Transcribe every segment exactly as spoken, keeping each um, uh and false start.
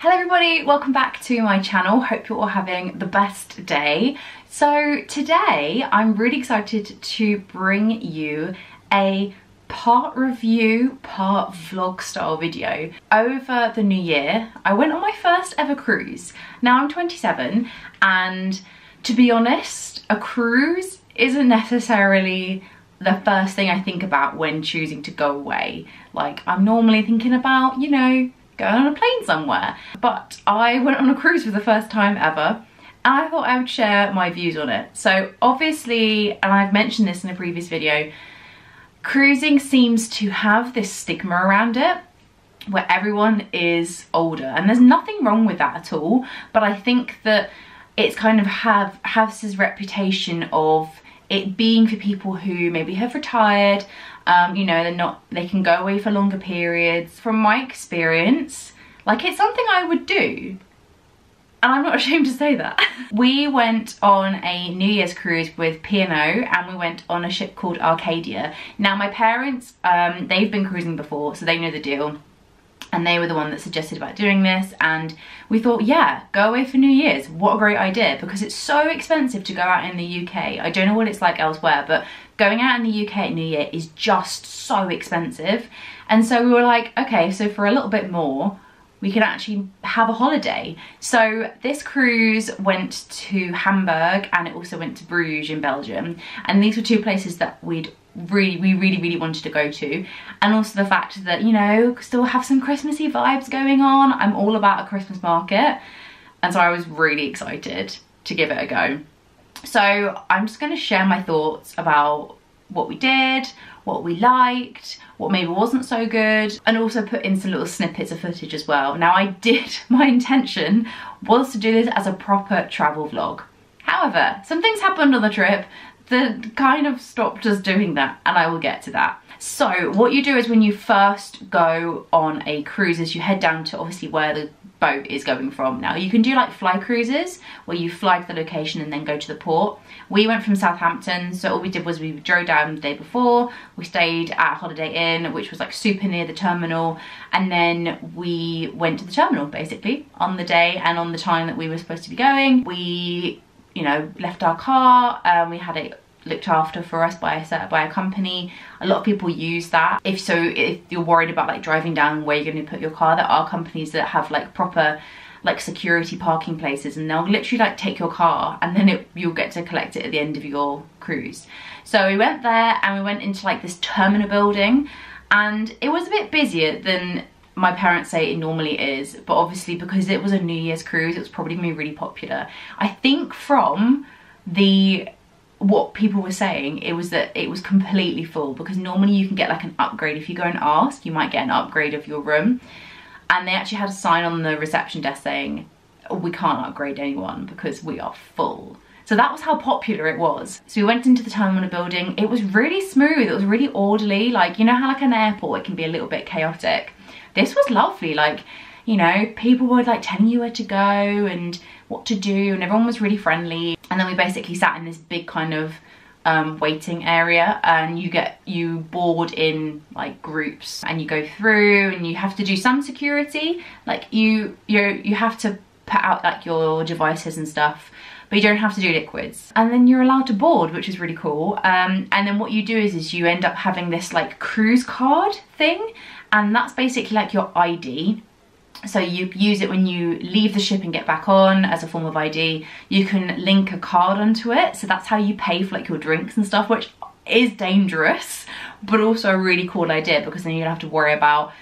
Hello everybody, welcome back to my channel. Hope you're all having the best day. So today I'm really excited to bring you a part review, part vlog style video. Over the new year, I went on my first ever cruise. Now I'm twenty-seven, and to be honest, a cruise isn't necessarily the first thing I think about when choosing to go away. Like, I'm normally thinking about, you know, going on a plane somewhere. But I went on a cruise for the first time ever, and I thought I would share my views on it. So obviously, and I've mentioned this in a previous video, cruising seems to have this stigma around it where everyone is older, and there's nothing wrong with that at all, but I think that it's kind of have has this reputation of it being for people who maybe have retired, um, you know, they're not, they can go away for longer periods. From my experience, like, it's something I would do, and I'm not ashamed to say that. We went on a New Year's cruise with P and O, and we went on a ship called Arcadia. Now my parents, um, they've been cruising before, so they know the deal, and they were the one that suggested about doing this, and we thought, yeah, go away for New Year's, what a great idea, because it's so expensive to go out in the U K. I don't know what it's like elsewhere, but going out in the U K at New Year is just so expensive. And so we were like, okay, so for a little bit more, we can actually have a holiday. So this cruise went to Hamburg, and it also went to Bruges in Belgium. And these were two places that we'd really, we really, really wanted to go to. And also the fact that, you know, still have some Christmassy vibes going on. I'm all about a Christmas market. And so I was really excited to give it a go. So I'm just gonna share my thoughts about what we did, what we liked, what maybe wasn't so good, and also put in some little snippets of footage as well. Now I did, my intention was to do this as a proper travel vlog. However, some things happened on the trip that kind of stopped us doing that, and I will get to that. So what you do is when you first go on a cruise is you head down to obviously where the boat is going from. Now you can do like fly cruises where you fly to the location and then go to the port. We went from Southampton, so all we did was we drove down the day before, we stayed at Holiday Inn, which was like super near the terminal, and then we went to the terminal basically on the day and on the time that we were supposed to be going. We, you know, left our car, and we had it looked after for us by a, by a company. A lot of people use that. If so, if you're worried about like driving down where you're going to put your car, there are companies that have like proper like security parking places, and they'll literally like take your car, and then it, you'll get to collect it at the end of your cruise. So we went there, and we went into like this terminal building, and it was a bit busier than my parents say it normally is, but obviously because it was a New Year's cruise, it was probably going to be really popular. I think from the what people were saying, it was that it was completely full, because normally you can get like an upgrade. If you go and ask, you might get an upgrade of your room, and they actually had a sign on the reception desk saying, oh, we can't upgrade anyone because we are full. So that was how popular it was. So we went into the terminal building. It was really smooth, it was really orderly. Like, you know how like an airport, it can be a little bit chaotic. This was lovely. Like, you know, people were like telling you where to go and what to do, and everyone was really friendly. And then we basically sat in this big kind of um, waiting area, and you get, you board in like groups, and you go through, and you have to do some security. Like you, you, you have to put out like your devices and stuff, but you don't have to do liquids. And then you're allowed to board, which is really cool. Um, and then what you do is, is you end up having this like cruise card thing, and that's basically like your I D. So you use it when you leave the ship and get back on as a form of I D. You can link a card onto it, so that's how you pay for like your drinks and stuff, which is dangerous, but also a really cool idea, because then you don't have to worry about,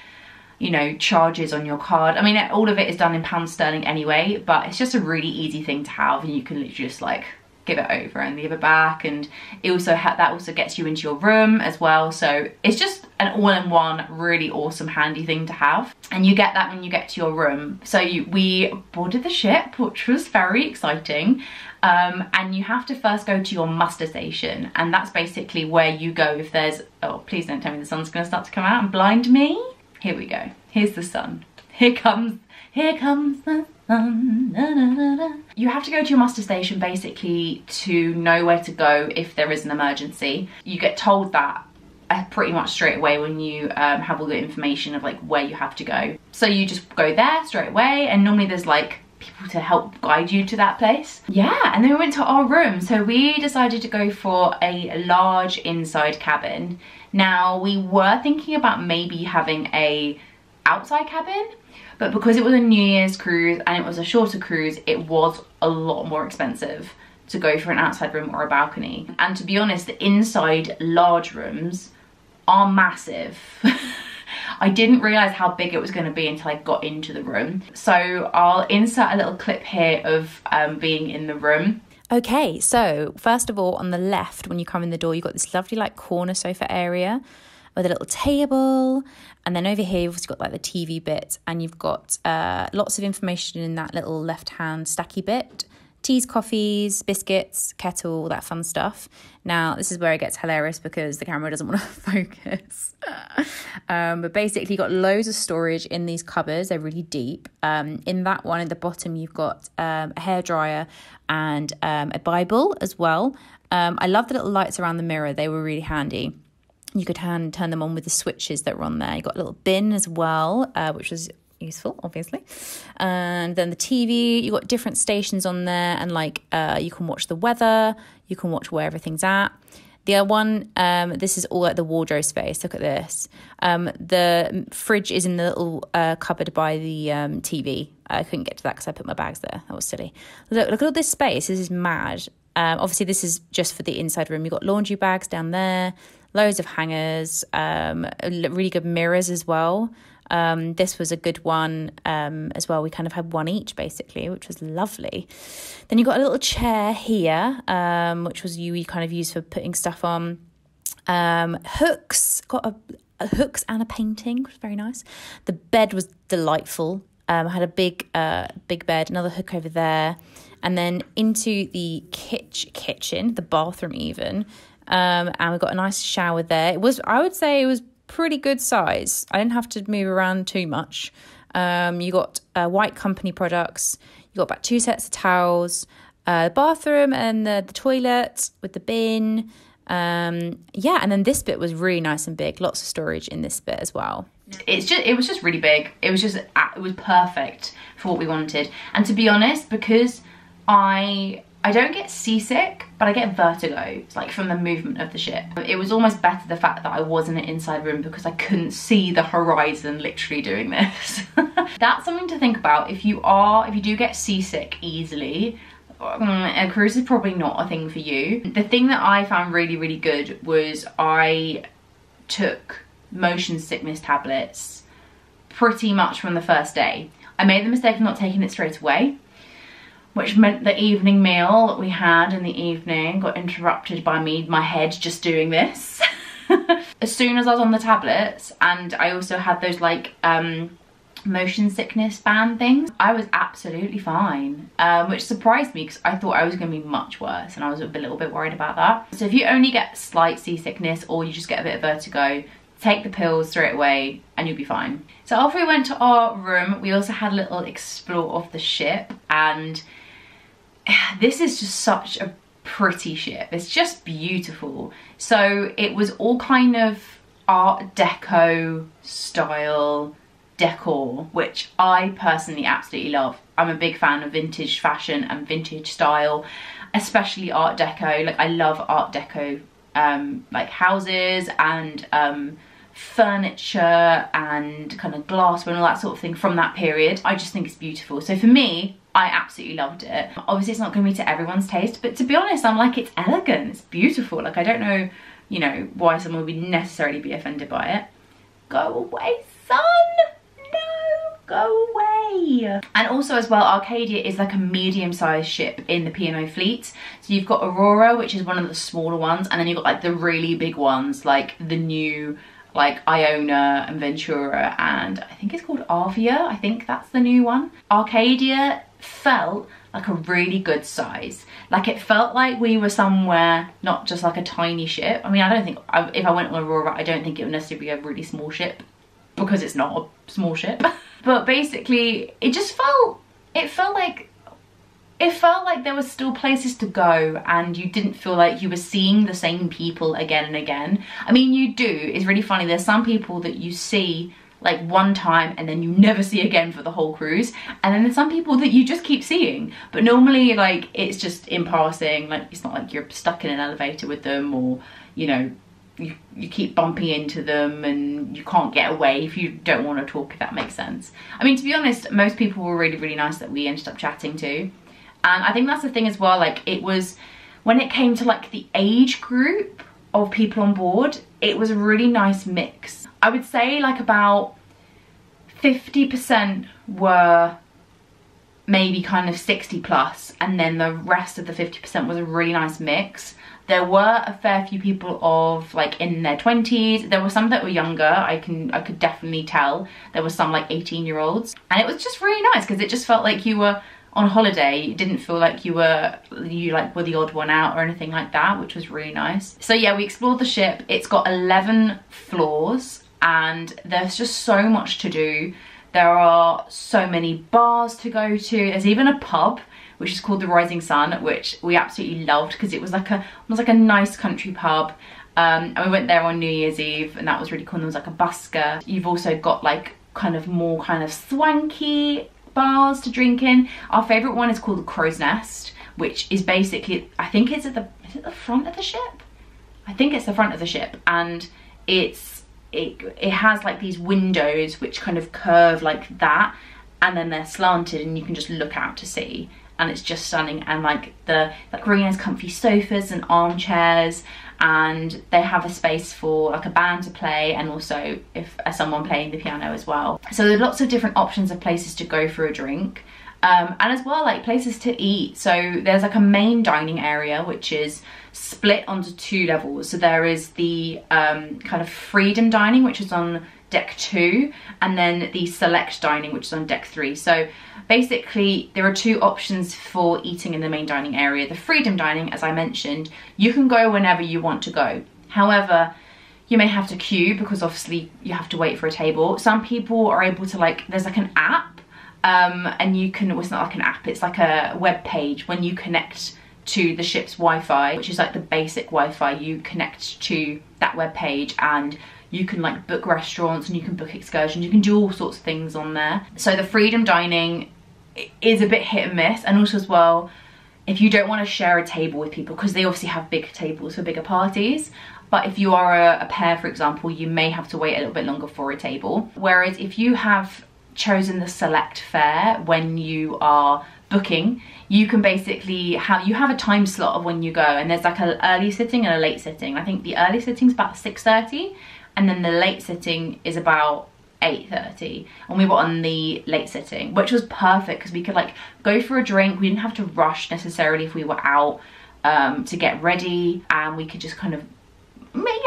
you know, charges on your card. I mean, all of it is done in pounds sterling anyway, but it's just a really easy thing to have, and you can literally just like give it over and give it back. And it also that also gets you into your room as well, so it's just an all-in-one really awesome handy thing to have. And you get that when you get to your room. So you, we boarded the ship, which was very exciting, um, and you have to first go to your muster station, and that's basically where you go if there's, oh please don't tell me the sun's gonna start to come out and blind me. Here we go, here's the sun, here comes here comes the Um, na, na, na, na. You have to go to your muster station basically to know where to go if there is an emergency. You get told that pretty much straight away when you um, have all the information of like where you have to go. So you just go there straight away, and normally there's like people to help guide you to that place. Yeah, and then we went to our room. So we decided to go for a large inside cabin. Now we were thinking about maybe having a outside cabin, but because it was a New Year's cruise and it was a shorter cruise, it was a lot more expensive to go for an outside room or a balcony. And to be honest, the inside large rooms are massive. I didn't realize how big it was going to be until I got into the room. So I'll insert a little clip here of um, being in the room. Okay, so first of all, on the left, when you come in the door, you've got this lovely like corner sofa area with a little table. And then over here, you've also got like the T V bit, and you've got uh, lots of information in that little left-hand stacky bit. Teas, coffees, biscuits, kettle, all that fun stuff. Now, this is where it gets hilarious because the camera doesn't want to focus. um, but basically, you've got loads of storage in these cupboards. They're really deep. Um, in that one at the bottom, you've got um, a hairdryer and um, a Bible as well. Um, I love the little lights around the mirror. They were really handy. You could hand, turn them on with the switches that were on there. You've got a little bin as well, uh, which was useful, obviously. And then the T V, you've got different stations on there, and like uh you can watch the weather, you can watch where everything's at. The other one, um this is all like the wardrobe space. Look at this. Um the fridge is in the little uh cupboard by the um T V. I couldn't get to that because I put my bags there. That was silly. Look, look at all this space. This is mad. Um obviously this is just for the inside room. You've got laundry bags down there, loads of hangers, um really good mirrors as well. Um, this was a good one um, as well. We kind of had one each basically, which was lovely. Then you got a little chair here, um, which was you, you kind of used for putting stuff on. Um, hooks, got a, a hooks and a painting, which was very nice. The bed was delightful. Um, I had a big, uh, big bed, another hook over there, and then into the kitch, kitchen, the bathroom even. Um, and we got a nice shower there. It was, I would say, it was pretty good size. I didn't have to move around too much. Um, you got uh, White Company products. You got about two sets of towels, uh, the bathroom and the, the toilet with the bin. Um, yeah, and then this bit was really nice and big. Lots of storage in this bit as well. It's just, it was just really big. It was just, it was perfect for what we wanted. And to be honest, because I I don't get seasick, but I get vertigo, like from the movement of the ship. It was almost better the fact that I was in an inside room because I couldn't see the horizon literally doing this. That's something to think about. If you are, if you do get seasick easily, a cruise is probably not a thing for you. The thing that I found really, really good was I took motion sickness tablets pretty much from the first day. I made the mistake of not taking it straight away, which meant the evening meal that we had in the evening got interrupted by me, my head just doing this. As soon as I was on the tablets, and I also had those like um, motion sickness band things, I was absolutely fine, um, which surprised me because I thought I was going to be much worse, and I was a little bit worried about that. So if you only get slight seasickness or you just get a bit of vertigo, take the pills straight away and you'll be fine. So after we went to our room, we also had a little explore of the ship, and this is just such a pretty ship. It's just beautiful. So it was all kind of art deco style decor, which I personally absolutely love. I'm a big fan of vintage fashion and vintage style, especially art deco. Like I love art deco, um, like houses and um, furniture and kind of glassware and all that sort of thing from that period. I just think it's beautiful. So for me, I absolutely loved it. Obviously it's not going to be to everyone's taste, but to be honest, I'm like, it's elegant, it's beautiful. Like I don't know, you know, why someone would necessarily be offended by it. Go away, son! No, go away! And also as well, Arcadia is like a medium-sized ship in the P and O fleet. So you've got Aurora, which is one of the smaller ones, and then you've got like the really big ones, like the new, like Iona and Ventura, and I think it's called Arvia. I think that's the new one. Arcadia felt like a really good size. Like it felt like we were somewhere, not just like a tiny ship. I mean, I don't think, I, if I went on Aurora, I don't think it would necessarily be a really small ship because it's not a small ship. But basically it just felt, it felt like it felt like there were still places to go and you didn't feel like you were seeing the same people again and again. I mean, you do. It's really funny. There's some people that you see like one time and then you never see again for the whole cruise, and then there's some people that you just keep seeing, but normally like it's just in passing. Like it's not like you're stuck in an elevator with them, or you know, you, you keep bumping into them and you can't get away if you don't want to talk, if that makes sense. I mean, to be honest, most people were really really nice that we ended up chatting to, and I think that's the thing as well, like it was when it came to like the age group of people on board, it was a really nice mix. I would say like about fifty percent were maybe kind of sixty plus, and then the rest of the fifty percent was a really nice mix. There were a fair few people of like in their twenties. There were some that were younger. I can I could definitely tell there were some like eighteen year olds, and it was just really nice because it just felt like you were on holiday. It didn't feel like you were you like were the odd one out or anything like that, which was really nice. So yeah, we explored the ship. It's got eleven floors. And there's just so much to do. There are so many bars to go to. There's even a pub, which is called the Rising Sun, which we absolutely loved because it was like a it was like a nice country pub. Um, and we went there on New Year's Eve, and that was really cool. And there was like a busker. You've also got like kind of more kind of swanky bars to drink in. Our favourite one is called the Crow's Nest, which is basically, I think it's at the is it the front of the ship. I think it's the front of the ship, and it's. It, it has like these windows which kind of curve like that, and then they're slanted and you can just look out to sea, and it's just stunning. And like the like green has comfy sofas and armchairs, and they have a space for like a band to play, and also if uh, someone playing the piano as well. So there's lots of different options of places to go for a drink, um, and as well like places to eat. So there's like a main dining area which is split onto two levels. So there is the um, kind of freedom dining, which is on deck two, and then the select dining, which is on deck three. So basically there are two options for eating in the main dining area. The freedom dining, as I mentioned, you can go whenever you want to go. However, you may have to queue because obviously you have to wait for a table. Some people are able to like, there's like an app um, and you can, well, it's not like an app, it's like a web page. When you connect to the ship's Wi-Fi, which is like the basic Wi-Fi, you connect to that web page and you can like book restaurants and you can book excursions, you can do all sorts of things on there. So the freedom dining is a bit hit and miss, and also as well, if you don't want to share a table with people, because they obviously have bigger tables for bigger parties, but if you are a, a pair, for example, you may have to wait a little bit longer for a table. Whereas if you have chosen the select fare when you are booking, you can basically have you have a time slot of when you go, and there's like an early sitting and a late sitting. I think the early sitting's about six thirty, and then the late sitting is about eight thirty, and we were on the late sitting, which was perfect because we could like go for a drink. We didn't have to rush necessarily if we were out um, to get ready, and we could just kind of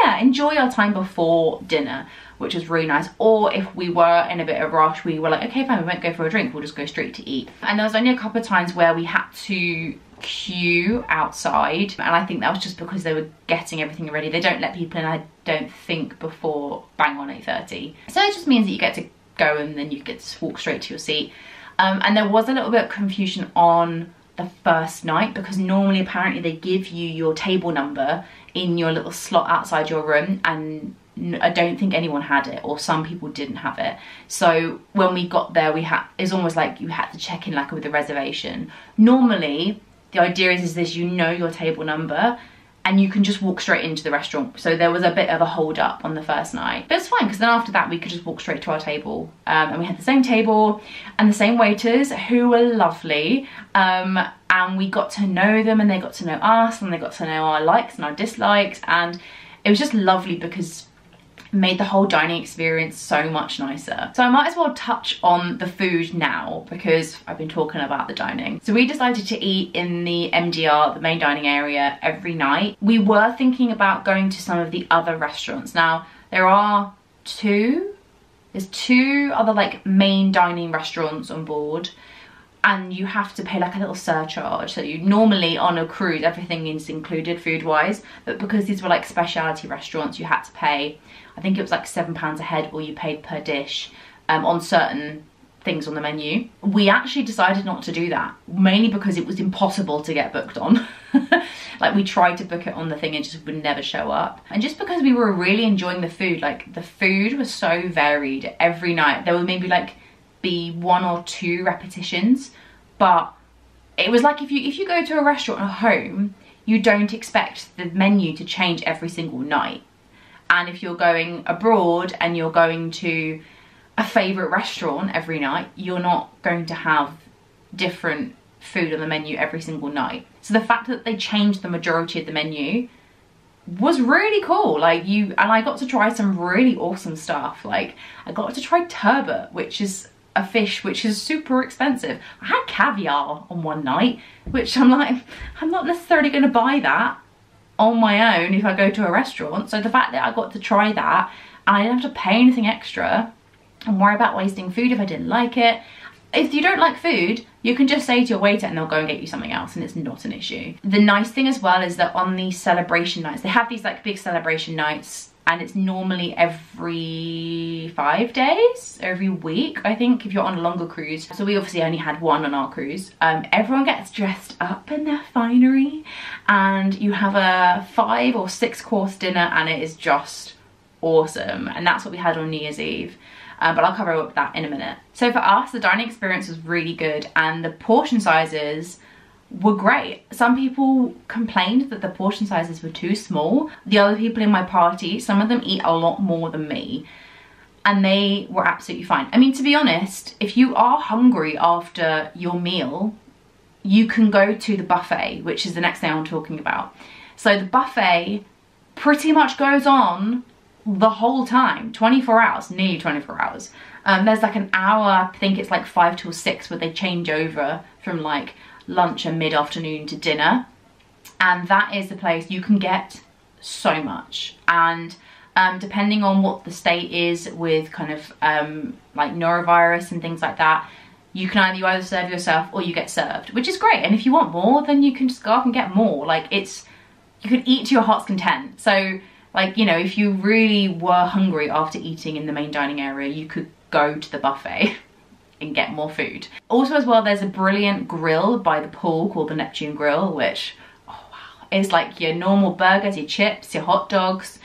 yeah enjoy our time before dinner, which was really nice. Or if we were in a bit of a rush, we were like, okay fine, we won't go for a drink, we'll just go straight to eat. And there was only a couple of times where we had to queue outside, and I think that was just because they were getting everything ready. They don't let people in, I don't think, before bang on eight thirty, so it just means that you get to go and then you get to walk straight to your seat. Um, and there was a little bit of confusion on the first night, because normally apparently they give you your table number in your little slot outside your room, and I don't think anyone had it, or some people didn't have it. So when we got there, we had it's almost like you had to check in like with a reservation. Normally the idea is is this, you know your table number and you can just walk straight into the restaurant. So there was a bit of a hold up on the first night, but it's fine because then after that we could just walk straight to our table, um, and we had the same table and the same waiters, who were lovely, um, and we got to know them and they got to know us, and they got to know our likes and our dislikes, and it was just lovely because made the whole dining experience so much nicer. So I might as well touch on the food now, because I've been talking about the dining. So we decided to eat in the M D R, the main dining area, every night. We were thinking about going to some of the other restaurants. Now there are two, there's two other like main dining restaurants on board, and you have to pay like a little surcharge. So you normally on a cruise everything is included food wise, but because these were like specialty restaurants you had to pay, I think it was like seven pounds a head, or you paid per dish um, on certain things on the menu. We actually decided not to do that, mainly because it was impossible to get booked on. Like, we tried to book it on the thing and just would never show up. And just because we were really enjoying the food, like the food was so varied every night. There would maybe like be one or two repetitions, but it was like if you if you go to a restaurant at home, you don't expect the menu to change every single night. And if you're going abroad and you're going to a favourite restaurant every night, you're not going to have different food on the menu every single night. So the fact that they changed the majority of the menu was really cool. Like you and I got to try some really awesome stuff. Like I got to try turbot, which is a fish which is super expensive. I had caviar on one night, which I'm like, I'm not necessarily going to buy that on my own if I go to a restaurant. So the fact that I got to try that and I didn't have to pay anything extra and worry about wasting food if I didn't like it. If you don't like food, you can just say to your waiter and they'll go and get you something else, and it's not an issue. The nice thing as well is that on these celebration nights, they have these like big celebration nights, and it's normally every five days, every week, I think, if you're on a longer cruise. So we obviously only had one on our cruise. Um, everyone gets dressed up in their finery, and you have a five or six course dinner, and it is just awesome. And that's what we had on New Year's Eve. Uh, but I'll cover up that in a minute. So for us, the dining experience was really good, and the portion sizes were great. Some people complained that the portion sizes were too small. The other people in my party, some of them eat a lot more than me, and they were absolutely fine. I mean, to be honest, if you are hungry after your meal, you can go to the buffet, which is the next thing I'm talking about. So the buffet pretty much goes on the whole time, twenty-four hours, nearly twenty-four hours. Um, there's like an hour, I think it's like five till six, where they change over from like lunch and mid-afternoon to dinner, and that is the place you can get so much. And um, depending on what the state is with kind of um, like norovirus and things like that, you can either, you either serve yourself or you get served, which is great. And if you want more, then you can just go up and get more. Like, it's, you can eat to your heart's content. So like, you know, if you really were hungry after eating in the main dining area, you could go to the buffet and get more food. Also as well, there's a brilliant grill by the pool called the Neptune Grill, which, oh wow, is like your normal burgers, your chips, your hot dogs.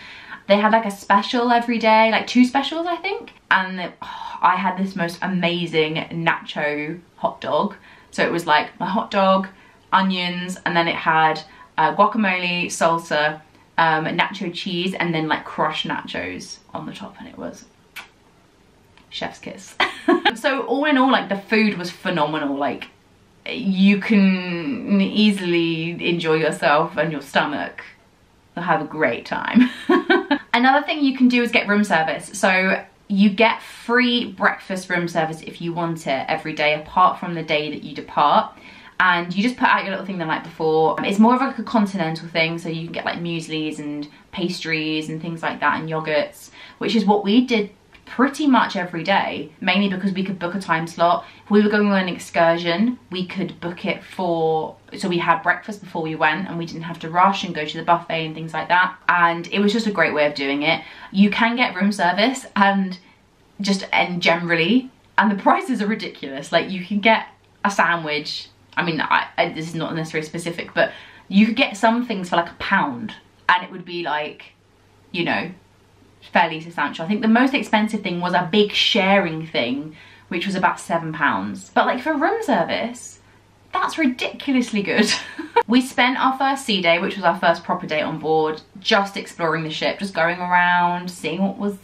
They had like a special every day, like two specials, I think. And it, oh, I had this most amazing nacho hot dog. So it was like my hot dog, onions, and then it had uh, guacamole, salsa, Um, nacho cheese, and then like crushed nachos on the top, and it was chef's kiss. So all in all, like, the food was phenomenal. Like, you can easily enjoy yourself and your stomach. You'll have a great time. Another thing you can do is get room service. So you get free breakfast room service if you want it every day, apart from the day that you depart. And you just put out your little thing the night before. It's more of like a continental thing, so you can get like mueslis and pastries and things like that, and yogurts, which is what we did pretty much every day, mainly because we could book a time slot. If we were going on an excursion, we could book it for, so we had breakfast before we went, and we didn't have to rush and go to the buffet and things like that. And it was just a great way of doing it. You can get room service, and just, and generally, and the prices are ridiculous. Like, you can get a sandwich, I mean, I, I, this is not necessarily specific, but you could get some things for like a pound, and it would be like, you know, fairly substantial. I think the most expensive thing was a big sharing thing, which was about seven pounds. But like, for room service, that's ridiculously good. We spent our first sea day, which was our first proper day on board, just exploring the ship, just going around, seeing what was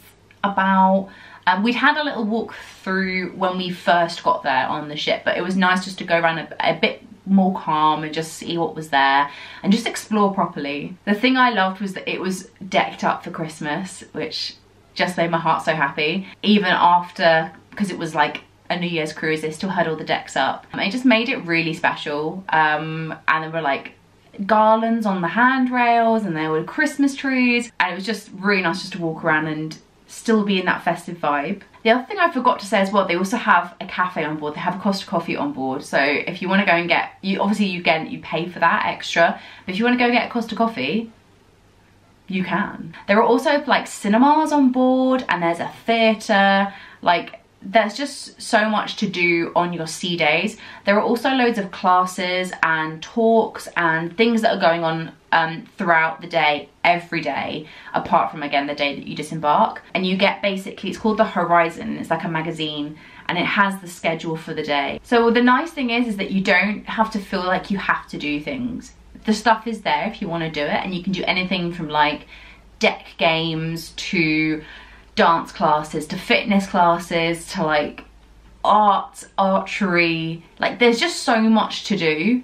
about. Um, we'd had a little walk through when we first got there on the ship, but it was nice just to go around a, a bit more calm and just see what was there and just explore properly. The thing I loved was that it was decked up for Christmas, which just made my heart so happy. Even after, because it was like a New Year's cruise, they still had all the decks up. And it just made it really special. Um, and there were like garlands on the handrails, and there were Christmas trees. And it was just really nice just to walk around and still be in that festive vibe. The other thing I forgot to say as well, they also have a cafe on board. They have a Costa Coffee on board. So if you want to go and get, you obviously you get, you pay for that extra, but if you want to go get a Costa Coffee, you can. There are also like cinemas on board, and there's a theatre. Like, there's just so much to do on your C days. There are also loads of classes and talks and things that are going on um, throughout the day, every day, apart from, again, the day that you disembark. And you get basically, it's called the Horizon. It's like a magazine and it has the schedule for the day. So the nice thing is, is that you don't have to feel like you have to do things. The stuff is there if you want to do it, and you can do anything from like deck games to dance classes to fitness classes to like art, archery. Like there's just so much to do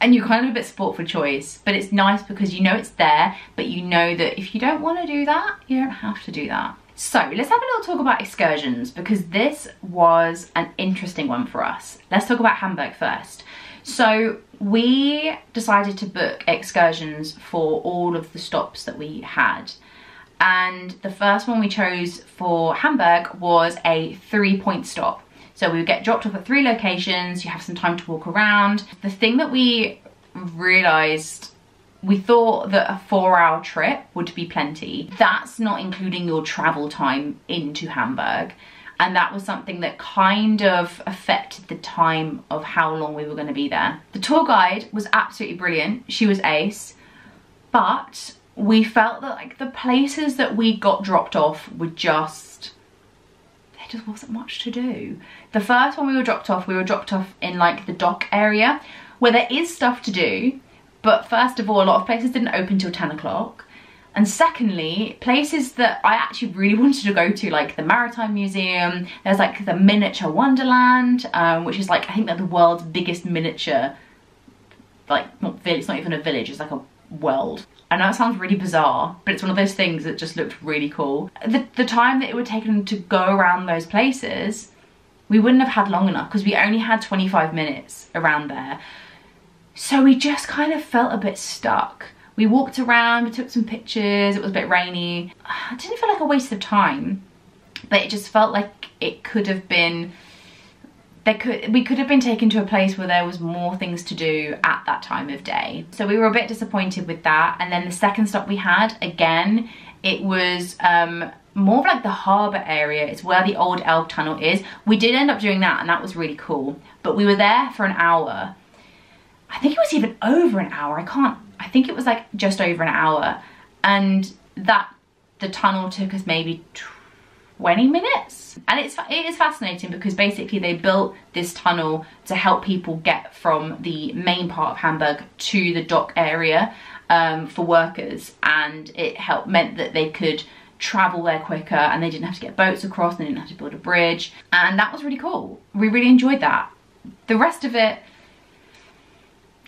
and you're kind of a bit sport for choice, but it's nice because you know it's there, but you know that if you don't want to do that, you don't have to do that. So let's have a little talk about excursions, because this was an interesting one for us. Let's talk about Hamburg first. So we decided to book excursions for all of the stops that we had. And the first one we chose for Hamburg was a three-point stop. So we would get dropped off at three locations, you have some time to walk around. The thing that we realised, we thought that a four-hour trip would be plenty. That's not including your travel time into Hamburg. And that was something that kind of affected the time of how long we were going to be there. The tour guide was absolutely brilliant. She was ace, but we felt that like the places that we got dropped off were just, there just wasn't much to do. The first one we were dropped off, we were dropped off in like the dock area where there is stuff to do. But first of all, a lot of places didn't open till ten o'clock. And secondly, places that I actually really wanted to go to, like the Maritime Museum, there's like the Miniature Wonderland, um, which is like, I think they're the world's biggest miniature, like not it's not even a village, it's like a world. I know it sounds really bizarre, but it's one of those things that just looked really cool. The, the time that it would take them to go around those places, we wouldn't have had long enough because we only had twenty-five minutes around there. So we just kind of felt a bit stuck. We walked around, we took some pictures, it was a bit rainy. I didn't feel like a waste of time, but it just felt like it could have been, there could, we could have been taken to a place where there was more things to do at that time of day. So we were a bit disappointed with that. And then the second stop we had, again, it was um, more of like the harbour area. It's where the old Elbe Tunnel is. We did end up doing that and that was really cool, but we were there for an hour. I think it was even over an hour, I can't, I think it was like just over an hour, and that the tunnel took us maybe twenty minutes. And it's, it is fascinating because basically they built this tunnel to help people get from the main part of Hamburg to the dock area um, for workers, and it helped meant that they could travel there quicker and they didn't have to get boats across, and they didn't have to build a bridge, and that was really cool. We really enjoyed that. The rest of it,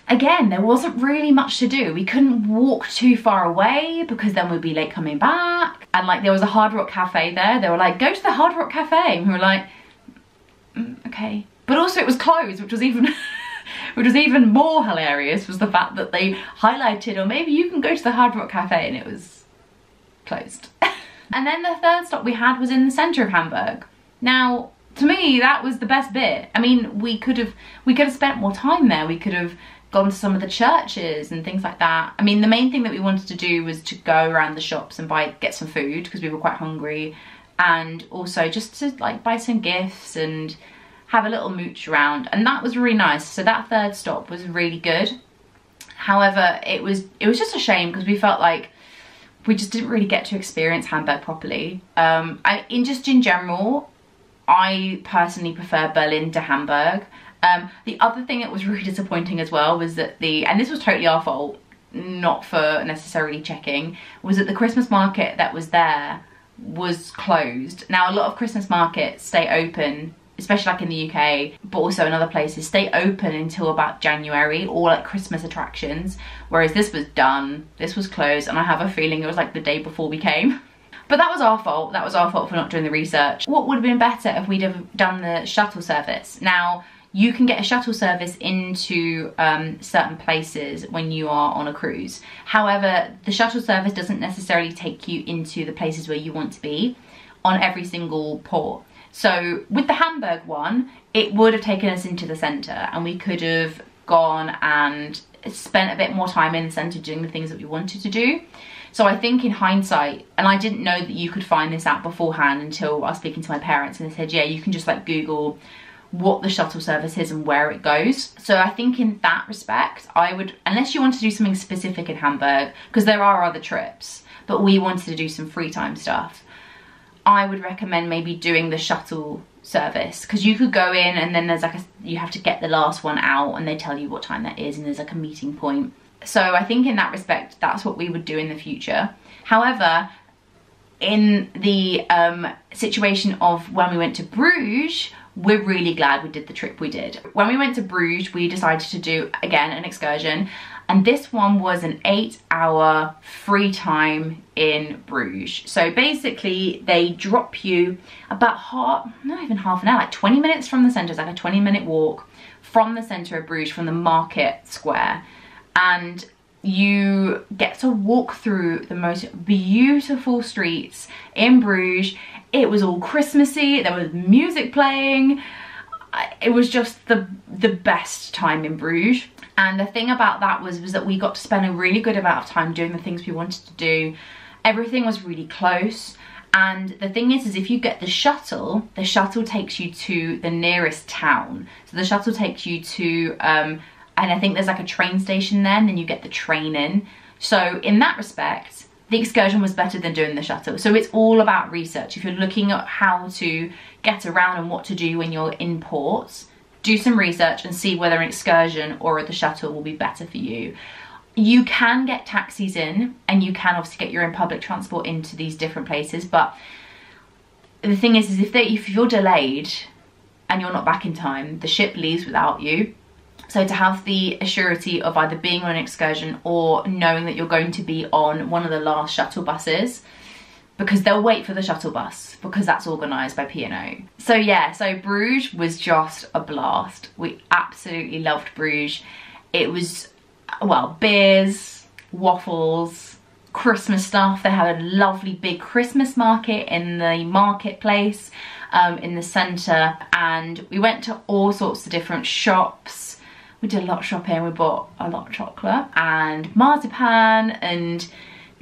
again, there wasn't really much to do. We couldn't walk too far away because then we'd be late coming back. And like there was a Hard Rock Cafe there. They were like, go to the Hard Rock Cafe. And we were like, mm, okay. But also it was closed, which was even which was even more hilarious, was the fact that they highlighted, or maybe you can go to the Hard Rock Cafe, and it was closed. And then the third stop we had was in the centre of Hamburg. Now, to me, that was the best bit. I mean, we could have we could have spent more time there. We could have gone to some of the churches and things like that. I mean, the main thing that we wanted to do was to go around the shops and buy, get some food because we were quite hungry, and also just to like buy some gifts and have a little mooch around, and that was really nice. So that third stop was really good. However, it was it was just a shame because we felt like we just didn't really get to experience Hamburg properly. Um, I, in just in general, I personally prefer Berlin to Hamburg. Um, the other thing that was really disappointing as well was that the, and this was totally our fault, not for necessarily checking, was that the Christmas market that was there was closed. Now, a lot of Christmas markets stay open, especially like in the U K, but also in other places, stay open until about January, or like Christmas attractions, whereas this was done, this was closed, and I have a feeling it was like the day before we came. But that was our fault, that was our fault for not doing the research. What would have been better if we'd have done the shuttle service? Now, you can get a shuttle service into um, certain places when you are on a cruise. However, the shuttle service doesn't necessarily take you into the places where you want to be on every single port. So with the Hamburg one, it would have taken us into the centre, and we could have gone and spent a bit more time in the centre doing the things that we wanted to do. So I think in hindsight, and I didn't know that you could find this out beforehand until I was speaking to my parents, and they said, yeah, you can just like Google what the shuttle service is and where it goes. So I think in that respect, I would, unless you want to do something specific in Hamburg, because there are other trips, but we wanted to do some free time stuff, I would recommend maybe doing the shuttle service, because you could go in and then there's like a, you have to get the last one out and they tell you what time that is, and there's like a meeting point. So I think in that respect, that's what we would do in the future. However, in the um, situation of when we went to Bruges, we're really glad we did the trip we did. When we went to Bruges, we decided to do, again, an excursion. And this one was an eight hour free time in Bruges. So basically they drop you about half, not even half an hour, like twenty minutes from the centre. It's like a twenty minute walk from the centre of Bruges, from the market square. And you get to walk through the most beautiful streets in Bruges. It was all Christmassy, there was music playing. It was just the the best time in Bruges. And the thing about that was, was that we got to spend a really good amount of time doing the things we wanted to do. Everything was really close. And the thing is, is if you get the shuttle, the shuttle takes you to the nearest town. So the shuttle takes you to, um, and I think there's like a train station there, and then you get the train in. So in that respect, the excursion was better than doing the shuttle. So it's all about research. If you're looking at how to get around and what to do when you're in ports, do some research and see whether an excursion or the shuttle will be better for you. You can get taxis in, and you can obviously get your own public transport into these different places, but the thing is, is if they if you're delayed and you're not back in time, the ship leaves without you. So to have the assurity of either being on an excursion or knowing that you're going to be on one of the last shuttle buses, because they'll wait for the shuttle bus, because that's organised by P and O. So yeah, so Bruges was just a blast. We absolutely loved Bruges. It was, well, beers, waffles, Christmas stuff. They had a lovely big Christmas market in the marketplace um, in the centre, and we went to all sorts of different shops. We did a lot of shopping, we bought a lot of chocolate and marzipan and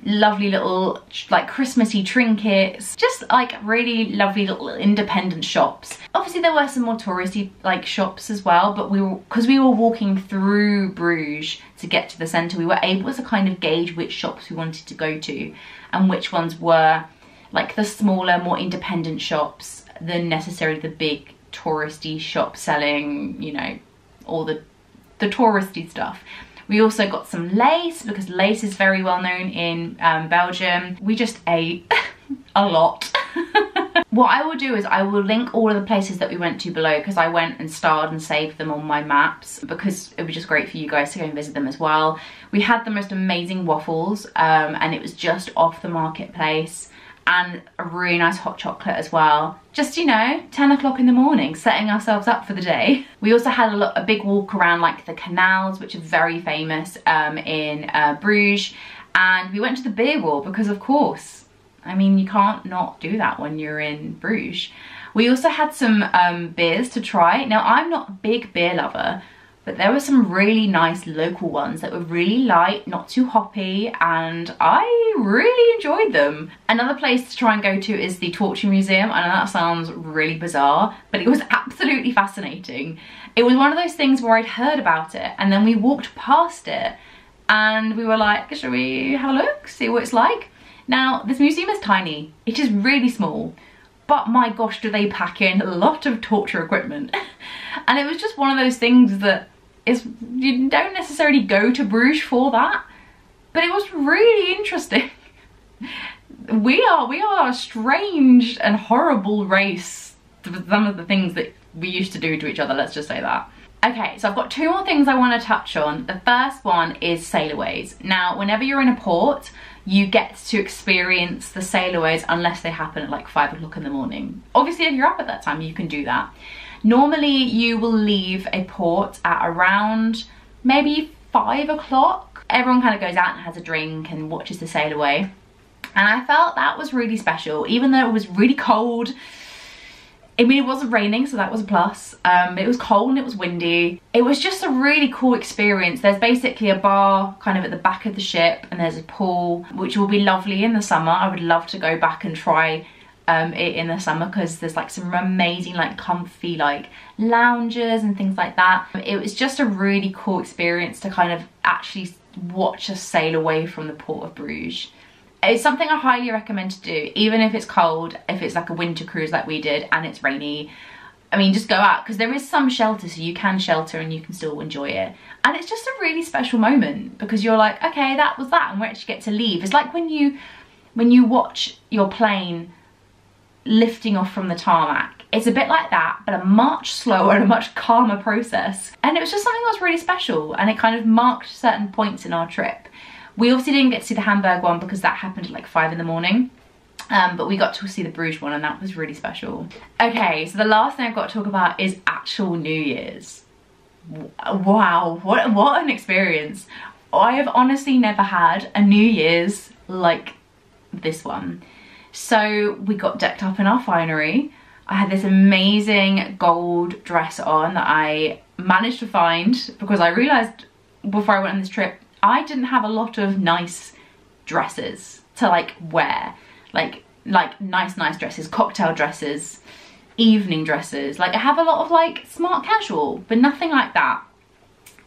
lovely little like Christmassy trinkets. Just like really lovely little independent shops. Obviously there were some more touristy like shops as well, but we were, because we were walking through Bruges to get to the centre, we were able to kind of gauge which shops we wanted to go to and which ones were like the smaller, more independent shops than necessarily the big touristy shop selling, you know, all the the touristy stuff. We also got some lace, because lace is very well known in um, Belgium. We just ate a lot. What I will do is I will link all of the places that we went to below, because I went and starred and saved them on my maps, because it was just great for you guys to go and visit them as well. We had the most amazing waffles, um, and it was just off the marketplace, and a really nice hot chocolate as well. Just, you know, ten o'clock in the morning, setting ourselves up for the day. We also had a, lot, a big walk around like the canals, which are very famous um, in uh, Bruges. And we went to the beer wall because, of course, I mean, you can't not do that when you're in Bruges. We also had some um, beers to try. Now, I'm not a big beer lover, but there were some really nice local ones that were really light, not too hoppy, and I really enjoyed them. Another place to try and go to is the Torture Museum. I know that sounds really bizarre, but it was absolutely fascinating. It was one of those things where I'd heard about it, and then we walked past it, and we were like, shall we have a look, see what it's like? Now, this museum is tiny. It is really small. But my gosh, do they pack in a lot of torture equipment. And it was just one of those things that is, you don't necessarily go to Bruges for that, but it was really interesting. We are, we are a strange and horrible race for some of the things that we used to do to each other, let's just say that. Okay, so I've got two more things I want to touch on. The first one is sailorways. Now, whenever you're in a port, you get to experience the sailorways unless they happen at like five o'clock in the morning. Obviously, if you're up at that time, you can do that. Normally, you will leave a port at around maybe five o'clock. Everyone kind of goes out and has a drink and watches the sailaway. And I felt that was really special, even though it was really cold. I mean, it wasn't raining, so that was a plus. Um, it was cold and it was windy. It was just a really cool experience. There's basically a bar kind of at the back of the ship, and there's a pool, which will be lovely in the summer. I would love to go back and try um, it in the summer, because there's like some amazing, like comfy, like lounges and things like that. It was just a really cool experience to kind of actually watch us sail away from the port of Bruges. It's something I highly recommend to do, even if it's cold, if it's like a winter cruise like we did and it's rainy. I mean, just go out, because there is some shelter, so you can shelter and you can still enjoy it. And it's just a really special moment, because you're like, okay, that was that, and we actually get to leave. It's like when you when you watch your plane lifting off from the tarmac. It's a bit like that, but a much slower and a much calmer process. And it was just something that was really special, and it kind of marked certain points in our trip. We obviously didn't get to see the Hamburg one because that happened at like five in the morning. Um, but we got to see the Bruges one, and that was really special. Okay, so the last thing I've got to talk about is actual New Year's. Wow, what, what an experience. I have honestly never had a New Year's like this one. So we got decked up in our finery. I had this amazing gold dress on that I managed to find, because I realised before I went on this trip, I didn't have a lot of nice dresses to like wear, like like nice nice dresses, cocktail dresses, evening dresses. Like I have a lot of like smart casual, but nothing like that.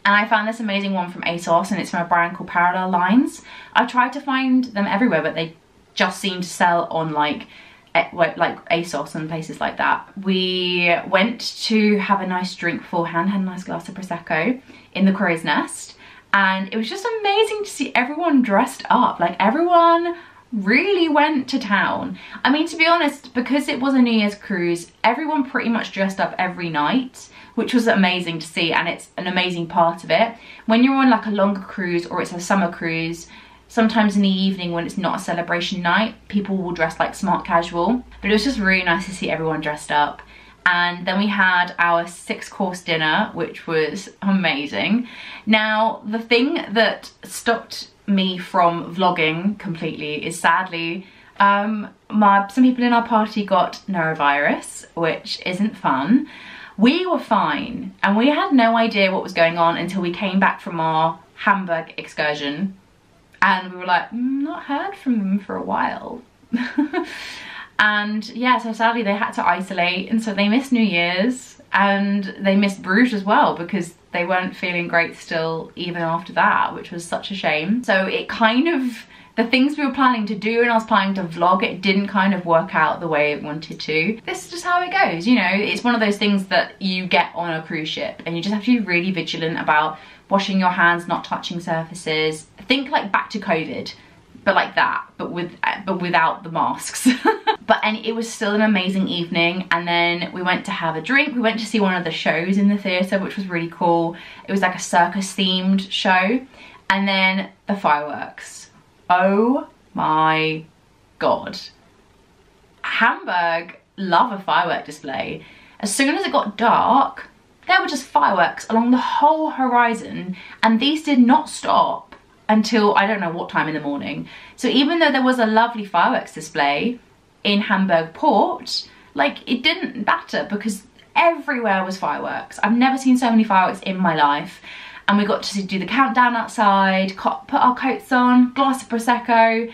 And I found this amazing one from ASOS, and it's from a brand called Parallel Lines. I tried to find them everywhere, but they just seem to sell on like like ASOS and places like that. We went to have a nice drink beforehand, had a nice glass of Prosecco in the Crow's Nest. And it was just amazing to see everyone dressed up. Like everyone really went to town. I mean, to be honest, because it was a New Year's cruise, everyone pretty much dressed up every night, which was amazing to see, and it's an amazing part of it. When you're on like a longer cruise or it's a summer cruise, sometimes in the evening when it's not a celebration night, people will dress like smart casual. But it was just really nice to see everyone dressed up. And then we had our six course dinner, which was amazing. Now, the thing that stopped me from vlogging completely is sadly, um, my, some people in our party got norovirus, which isn't fun. We were fine, and we had no idea what was going on until we came back from our Hamburg excursion. And we were like, mm, not heard from them for a while. And yeah, so sadly they had to isolate, and so they missed New Year's, and they missed Bruges as well, because they weren't feeling great still even after that, which was such a shame. So it kind of, the things we were planning to do and I was planning to vlog, it didn't kind of work out the way it wanted to. This is just how it goes, you know. It's one of those things that you get on a cruise ship, and you just have to be really vigilant about washing your hands, not touching surfaces. Think like back to COVID. But like that, but with but without the masks. But and it was still an amazing evening. And then we went to have a drink. We went to see one of the shows in the theatre, which was really cool. It was like a circus themed show. And then the fireworks. Oh my god. Hamburg love a firework display. As soon as it got dark, there were just fireworks along the whole horizon, and these did not stop until I don't know what time in the morning. So even though there was a lovely fireworks display in Hamburg port, like it didn't matter, because everywhere was fireworks. I've never seen so many fireworks in my life. And we got to do the countdown outside, put our coats on, glass of Prosecco,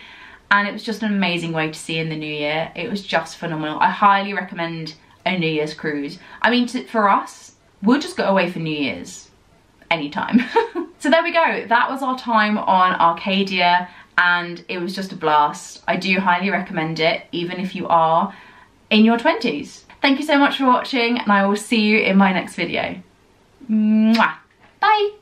and it was just an amazing way to see in the new year. It was just phenomenal. I highly recommend a New Year's cruise. I mean, to, for us, we'll just go away for New Year's anytime. So there we go, that was our time on Arcadia, and it was just a blast. I do highly recommend it, even if you are in your twenties. Thank you so much for watching, and I will see you in my next video. Mwah. Bye!